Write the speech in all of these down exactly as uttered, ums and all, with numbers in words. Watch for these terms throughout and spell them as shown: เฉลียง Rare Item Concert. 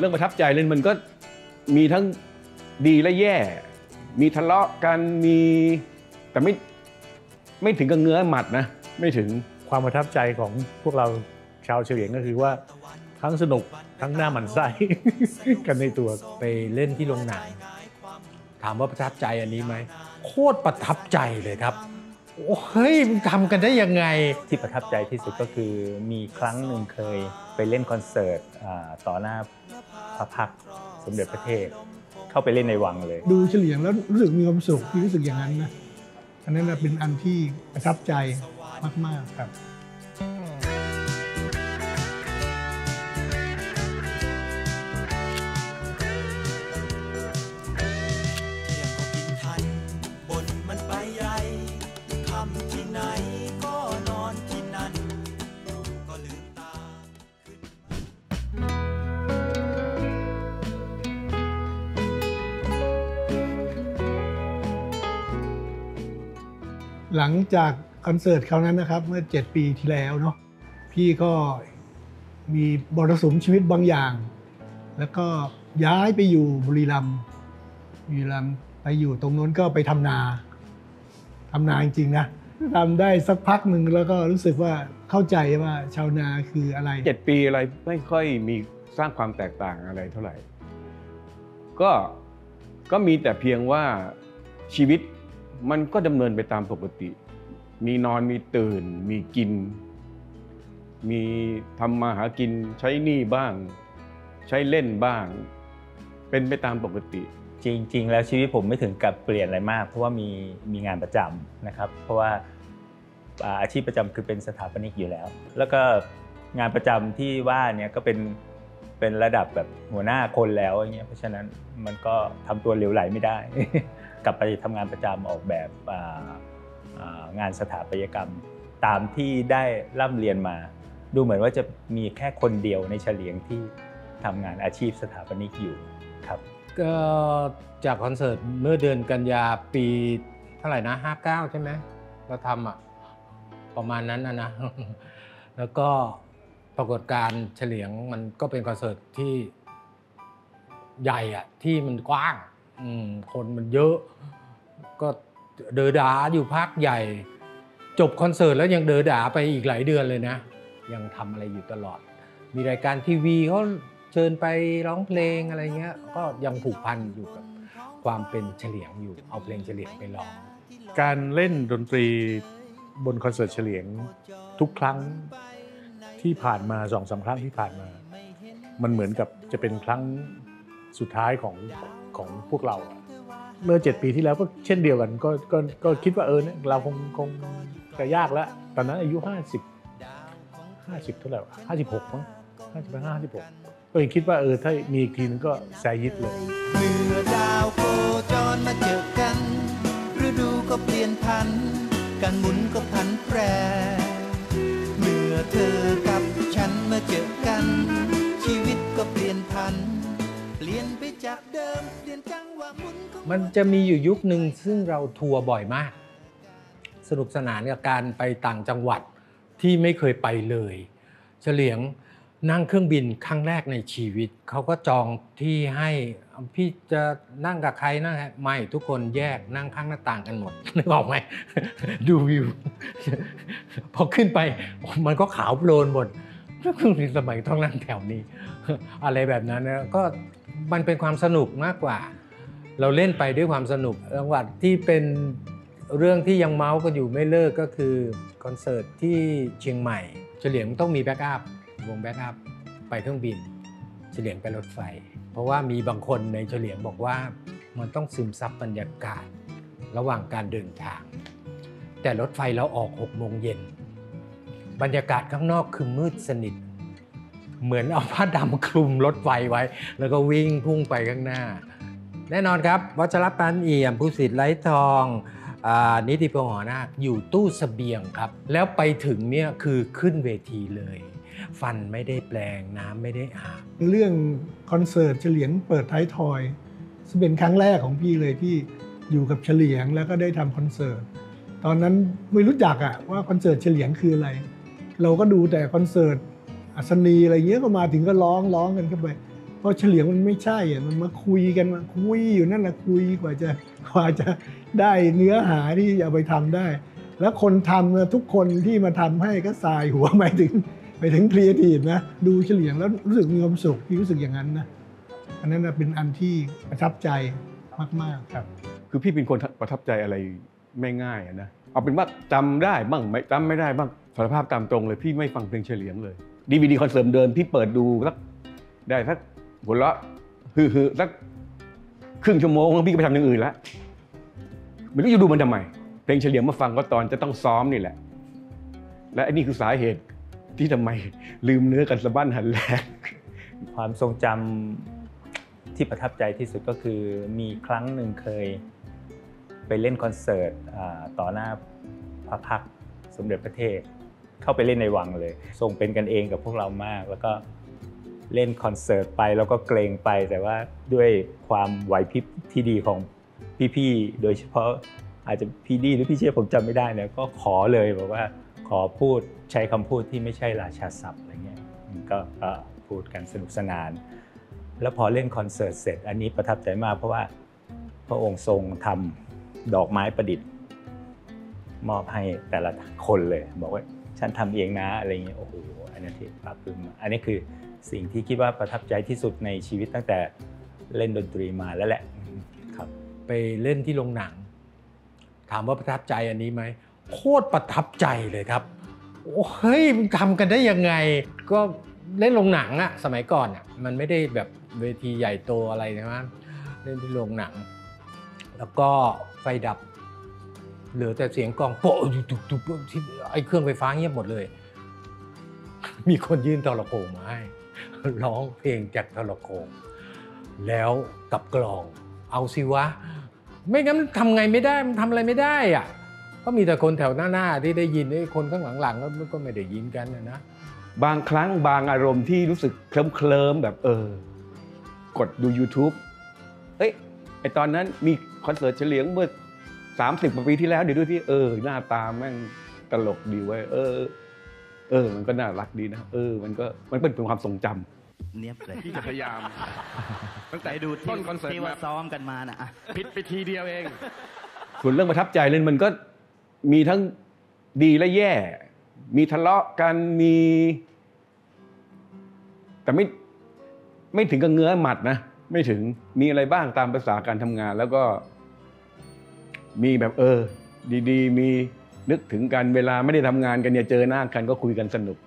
เรื่องประทับใจเลยมันก็มีทั้งดีและแย่มีทะเลาะกันมีแต่ไม่ไม่ถึงกับเงื้อหมัดนะไม่ถึงความประทับใจของพวกเราชาวเฉลียงก็คือว่าทั้งสนุกทั้งหน้าหมันไส้กันในตัวไปเล่นที่โรงหนังถามว่าประทับใจอันนี้ไหมโคตรประทับใจเลยครับโอ้เฮ้ยมันทำกันได้ยังไงที่ประทับใจที่สุดก็คือมีครั้งหนึ่งเคยไปเล่นคอนเสิร์ตต่อหน้าพระพักตร์สมเด็จพระเทพเข้าไปเล่นในวังเลยดูเฉลียงแล้วรู้สึกมีความสุขที่รู้สึกอย่างนั้นนะอันนั้นเป็นอันที่ประทับใจมากๆครับหลังจากคอนเสิร์ตคราวนั้นนะครับเมื่อเจ็ดปีที่แล้วเนาะพี่ก็มีมรสุมชีวิตบางอย่างแล้วก็ย้ายไปอยู่บุรีรัมย์บุรีรัมย์ไปอยู่ตรงนู้นก็ไปทำนาทำนาจริงๆนะทำได้สักพักหนึ่งแล้วก็รู้สึกว่าเข้าใจว่าชาวนาคืออะไรเจ็ดปีอะไรไม่ค่อยมีสร้างความแตกต่างอะไรเท่าไหร่ก็ก็มีแต่เพียงว่าชีวิตมันก็ดำเนินไปตามปกติมีนอนมีตื่นมีกินมีทำมาหากินใช้หนี้บ้างใช้เล่นบ้างเป็นไปตามปกติจริงๆแล้วชีวิตผมไม่ถึงกับเปลี่ยนอะไรมากเพราะว่ามีมีงานประจำนะครับเพราะว่าอาชีพประจำคือเป็นสถาปนิกอยู่แล้วแล้วก็งานประจำที่ว่าเนี่ยก็เป็นเป็นระดับแบบหัวหน้าคนแล้วอย่างเงี้ยเพราะฉะนั้นมันก็ทำตัวเหลวไหลไม่ได้กลับไปทำงานประจำออกแบบงานสถาปัตยกรรมตามที่ได้ร่ำเรียนมาดูเหมือนว่าจะมีแค่คนเดียวในเฉลียงที่ทำงานอาชีพสถาปนิกอยู่ครับก็จากคอนเสิร์ตเมื่อเดือนกันยาปีเท่าไหร่นะห้าเก้าใช่ไหมเราทำอ่ะประมาณนั้นนะนะแล้วก็ปรากฏการณ์เฉลียงมันก็เป็นคอนเสิร์ตที่ใหญ่อ่ะที่มันกว้างคนมันเยอะก็เดือดดาอยู่พักใหญ่จบคอนเสิร์ตแล้วยังเดือดดาไปอีกหลายเดือนเลยนะยังทำอะไรอยู่ตลอดมีรายการทีวีเขาเชิญไปร้องเพลงอะไรเงี้ยก็ยังผูกพันอยู่กับความเป็นเฉลียงอยู่เอาเพลงเฉลียงไปร้องการเล่นดนตรีบนคอนเสิร์ตเฉลียงทุกครั้งที่ผ่านมาสองสามครั้งที่ผ่านมามันเหมือนกับจะเป็นครั้งสุดท้ายของของพวกเราเมื่อเจ็ดปีที่แล้วก็เช่นเดียวกันก็ก็ก็คิดว่าเออเนี่ยเราคงคงจะยากแล้วตอนนั้นอายุห้าสิบเท่าไหร่ห้าสิบหกมั้งห้าสิบห้า ห้าสิบหกก็ยังคิดว่าเออถ้ามีอีกทีนึงก็แซยิดเลยเมื่อดาวโคจรมาเจอกันฤดูก็เปลี่ยนพันการหมุนก็พันแปรเมื่อเธอกับฉันมาเจอกันชีวิตก็เปลี่ยนพันมันจะมีอยู่ยุคหนึ่งซึ่งเราทัวร์บ่อยมากสนุกสนานกับการไปต่างจังหวัดที่ไม่เคยไปเลยเฉลียงนั่งเครื่องบินครั้งแรกในชีวิตเขาก็จองที่ให้พี่จะนั่งกับใครนั่งไม่ทุกคนแยกนั่งข้างหน้าต่างกันหมดนึกออกไหมดูวิวพอขึ้นไปมันก็ขาวโพลนหมดก็คือในสมัยต้องนั่งแถวนี้อะไรแบบนั้นนะก็มันเป็นความสนุกมากกว่าเราเล่นไปด้วยความสนุกจังหวัดที่เป็นเรื่องที่ยังเมาส์กันอยู่ไม่เลิกก็คือคอนเสิร์ตที่เชียงใหม่เฉลียงต้องมีแบ็กอัพวงแบ็กอัพไปเครื่องบินเฉลียงไปรถไฟเพราะว่ามีบางคนในเฉลียงบอกว่ามันต้องซึมซับบรรยากาศระหว่างการเดินทางแต่รถไฟเราออกหกโมงเย็นบรรยากาศข้างนอกคือมืดสนิทเหมือนเอาผ้าดำคลุมรถไฟไว้แล้วก็วิ่งพุ่งไปข้างหน้าแน่นอนครับวัชรปานเอี่ยมภูสิทธิ์ไร้ทองนิติพงศ์หอนาคอยู่ตู้เสบียงครับแล้วไปถึงเนี่ยคือขึ้นเวทีเลยฟันไม่ได้แปลงน้ำไม่ได้อาบเรื่องคอนเสิร์ตเฉลียงเปิดท้ายทอยซึ่งเป็นครั้งแรกของพี่เลยที่อยู่กับเฉลียงแล้วก็ได้ทำคอนเสิร์ตตอนนั้นไม่รู้จักอะว่าคอนเสิร์ตเฉลียงคืออะไรเราก็ดูแต่คอนเสิร์ตอัศนีอะไรเงี้ยก็มาถึงก็ร้องร้องกันเข้าไป เพราะเฉลียงมันไม่ใช่อ่ะมันมาคุยกันมาคุยอยู่นั่นแหละคุยกว่าจะกว่าจะได้เนื้อหาที่เอาไปทำได้แล้วคนทำทุกคนที่มาทำให้ก็สายหัวไปถึงไปถึงครีเอทีฟนะดูเฉลียงแล้วรู้สึกมีความสุขที่รู้สึกอย่างนั้นนะอันนั้นเป็นอันที่ประทับใจมากๆครับคือพี่เป็นคนประทับใจอะไรไม่ง่ายนะเอาเป็นว่าจำได้บ้างไม่จำไม่ได้บ้างสารภาพตามตรงเลยพี่ไม่ฟังเพลงเฉลียงเลยดีวีดีคอนเสิร์ตเดินพี่เปิดดูสักได้สักหัวเราะฮือๆสักครึ่งชั่วโมงแล้วพี่ก็ไปทำอย่างอื่นแล้วไม่รู้จะดูมันทำไมเพลงเฉลียงมาฟังก็ตอนจะต้องซ้อมนี่แหละและอันนี้คือสาเหตุที่ทำไมลืมเนื้อกันสะบั้นหันแหลกความทรงจำที่ประทับใจที่สุดก็คือมีครั้งหนึ่งเคยไปเล่นคอนเสิร์ตต่อหน้าพระพักตร์สมเด็จพระเทพเข้าไปเล่นในวังเลยทรงเป็นกันเองกับพวกเรามากแล้วก็เล่นคอนเสิร์ตไปแล้วก็เกรงไปแต่ว่าด้วยความไหวพริบที่ดีของพี่ๆโดยเฉพาะอาจจะพี่ดีหรือพี่เชี่ยผมจำไม่ได้เนี่ยก็ขอเลยบอกว่าขอพูดใช้คำพูดที่ไม่ใช่ราชาศัพท์อะไรเงี้ยก็พูดกันสนุกสนานแล้วพอเล่นคอนเสิร์ตเสร็จอันนี้ประทับใจมากเพราะว่าพระองค์ทรงทำดอกไม้ประดิษฐ์มอบให้แต่ละคนเลยบอกว่าฉันทำเองนะอะไรเงี้ยโอ้โหอันนี้ที่ปรับปรุงอันนี้คือสิ่งที่คิดว่าประทับใจที่สุดในชีวิตตั้งแต่เล่นดนตรีมาแล้วแหละครับไปเล่นที่โรงหนังถามว่าประทับใจอันนี้ไหมโคตรประทับใจเลยครับโอ้เฮ้ยมันทำกันได้ยังไงก็เล่นโรงหนังอะสมัยก่อนอะมันไม่ได้แบบเวทีใหญ่โตอะไรใช่ไหมเล่นที่โรงหนังแล้วก็ไฟดับเหลือแต่เสียงกลองโป๊ะตุบๆที่ไอ้เครื่องไฟฟ้าเงียบหมดเลยมีคนยื่นตลโขงมาให้ร้องเพลงจากตลโขงแล้วกับกลองเอาสิวะไม่งั้นทำไงไม่ได้มันทำอะไรไม่ได้อ่ะก็มีแต่คนแถวหน้าๆที่ได้ยินไอ้คนข้างหลังๆก็ไม่ได้ยินกันนะบางครั้งบางอารมณ์ที่รู้สึกเคลิ้มๆแบบเออกดดู YouTube เอ้ยไอตอนนั้นมีคอนเสิร์ตเฉลียงเมื่อสามสิบกว่าปีที่แล้วเดี๋ยวดูที่เออหน้าตาแม่งตลกดีเว้ยเออเออมันก็น่ารักดีนะเออมันก็มันเป็นความทรงจำเนียบเลยที่จะพยายามตั้งแต่ดูต้นคอนเสิร์ตที่ว่าซ้อมกันมาน่ะผิดไปทีเดียวเองส่วนเรื่องประทับใจเลยมันก็มีทั้งดีและแย่มีทะเลาะกันมีแต่ไม่ไม่ถึงกับเงื้อหมัดนะไม่ถึงมีอะไรบ้างตามภาษาการทำงานแล้วก็มีแบบเออดีๆมีนึกถึงกันเวลาไม่ได้ทำงานกันเนี่ยเจอหน้ากันก็คุยกันสนุก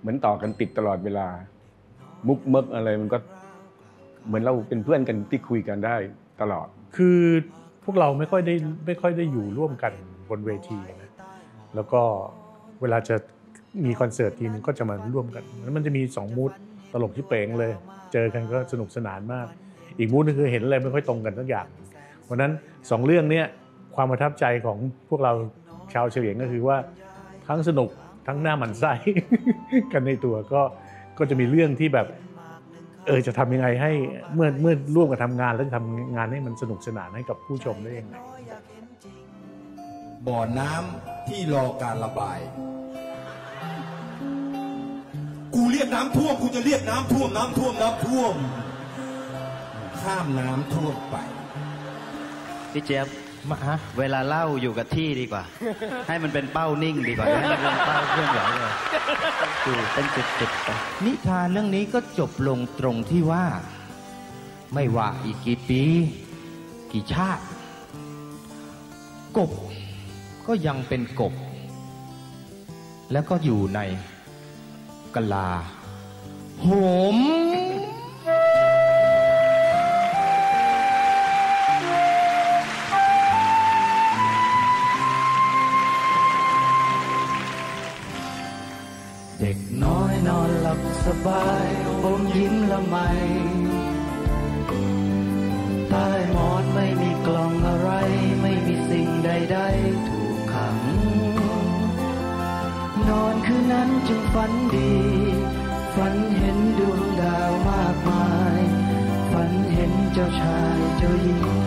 เหมือนต่อกันติดตลอดเวลามุกมึกอะไรมันก็เหมือนเราเป็นเพื่อนกันที่คุยกันได้ตลอดคือพวกเราไม่ค่อยได้ไม่ค่อยได้อยู่ร่วมกันบนเวทีนะแล้วก็เวลาจะมีคอนเสิร์ตทีนึงก็จะมาร่วมกันแล้วมันจะมีสองมูดตลกที่เป๋งเลยเจอกันก็สนุกสนานมากอีกมูดนึงคือเห็นอะไรไม่ค่อยตรงกันสักอย่างเพราะนั้นสองเรื่องนี้ความประทับใจของพวกเราชาวเฉลียงก็คือว่าทั้งสนุกทั้งหน้าหมันไส้กันในตัวก็ก็จะมีเรื่องที่แบบเออจะทำยังไงให้เมื่อเมื่อร่วมกันทำงานแล้วจะทำงานให้มันสนุกสนานให้กับผู้ชมได้ยังไงบ่อน้ำที่รอการระบายกูเรียกน้ำท่วมกูจะเรียกน้ำท่วมน้ำท่วมน้ำท่วมข้ามน้ำท่วมไปพี่เจี๊ยบเวลาเล่าอยู่กับที่ดีกว่าให้มันเป็นเป้านิ่งดีกว่าให้มันเป็นเป้าเคลื่อนไหวเลยคือเป็นจุดๆไปนิทานเรื่องนี้ก็จบลงตรงที่ว่าไม่ว่าอีกกี่ปีกี่ชาติกบก็ยังเป็นกบแล้วก็อยู่ในกะลาโหมเด็กน้อยนอนหลับสบายอมยิ้มละไมใต้หมอนไม่มีกล่องอะไรไม่มีสิ่งใดๆถูกขังนอนคืนนั้นจึงฝันดีฝันเห็นดวงดาวมากมายฝันเห็นเจ้าชายเจ้าหญิง